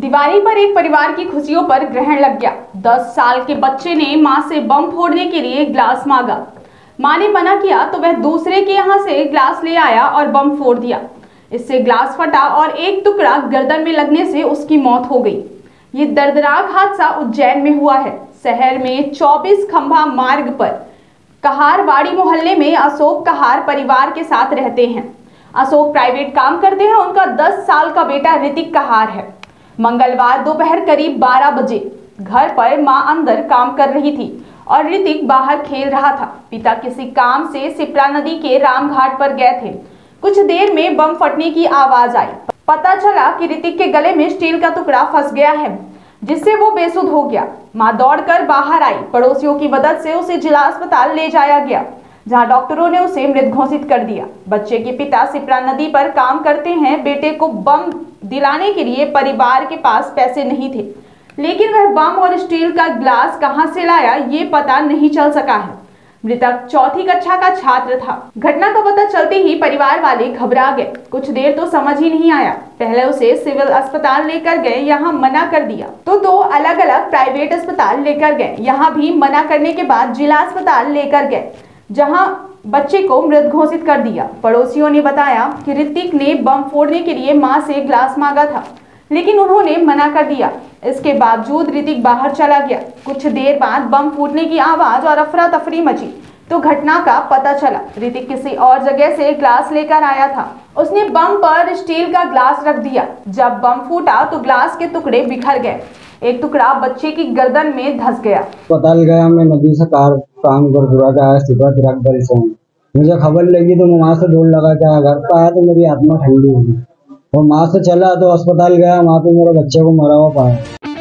दिवाली पर एक परिवार की खुशियों पर ग्रहण लग गया। 10 साल के बच्चे ने मां से बम फोड़ने के लिए ग्लास मांगा। मां ने मना किया तो वह दूसरे के यहां से ग्लास ले आया और बम फोड़ दिया। इससे ग्लास फटा और एक टुकड़ा गर्दन में लगने से उसकी मौत हो गई। ये दर्दनाक हादसा उज्जैन में हुआ है। शहर में 24 खंभा मार्ग पर कहारवाड़ी मोहल्ले में अशोक कहार परिवार के साथ रहते हैं। अशोक प्राइवेट काम करते हैं। उनका 10 साल का बेटा ऋतिक कहार है। मंगलवार दोपहर करीब 12 बजे घर पर मां अंदर काम कर रही थी और ऋतिक बाहर खेल रहा था। पिता किसी काम से सिप्रा नदी के रामघाट पर गए थे। कुछ देर में बम फटने की आवाज आई। पता चला कि ऋतिक के गले में स्टील का टुकड़ा फंस गया है, जिससे वो बेसुध हो गया। मां दौड़कर बाहर आई। पड़ोसियों की मदद से उसे जिला अस्पताल ले जाया गया, जहां डॉक्टरों ने उसे मृत घोषित कर दिया। बच्चे के पिता सिप्रा नदी पर काम करते हैं। बेटे को बम दिलाने के लिए परिवार के पास पैसे नहीं थे, लेकिन वह बम और स्टील का ग्लास कहां से लाया ये पता नहीं चल सका है। मृतक 4ठी कक्षा का छात्र था। घटना का पता चलते ही परिवार वाले घबरा गए। कुछ देर तो समझ ही नहीं आया। पहले उसे सिविल अस्पताल लेकर गए, यहाँ मना कर दिया, तो 2 अलग अलग प्राइवेट अस्पताल लेकर गए, यहाँ भी मना करने के बाद जिला अस्पताल लेकर गए, जहां बच्चे को मृत घोषित कर दिया। पड़ोसियों ने बताया कि ऋतिक ने बम फोड़ने के लिए मां से ग्लास मांगा था, लेकिन उन्होंने मना कर दिया। इसके बावजूद ऋतिक बाहर चला गया। कुछ देर बाद बम फूटने की आवाज और अफरा तफरी मची तो घटना का पता चला। ऋतिक किसी और जगह से ग्लास लेकर आया था। उसने बम पर स्टील का ग्लास रख दिया। जब बम फूटा तो ग्लास के टुकड़े बिखर गए। एक टुकड़ा बच्चे की गर्दन में धस गया। पता गया मैं नदी से कार काम कर रहा था। सुबह ट्रक बल से मुझे खबर लगी तो मैं माँ से दौड़ लगा के घर पर आया, तो मेरी आत्मा ठंडी हो गई और माँ से चला तो अस्पताल गया। वहाँ पे मेरे बच्चे को मरा हुआ पाया।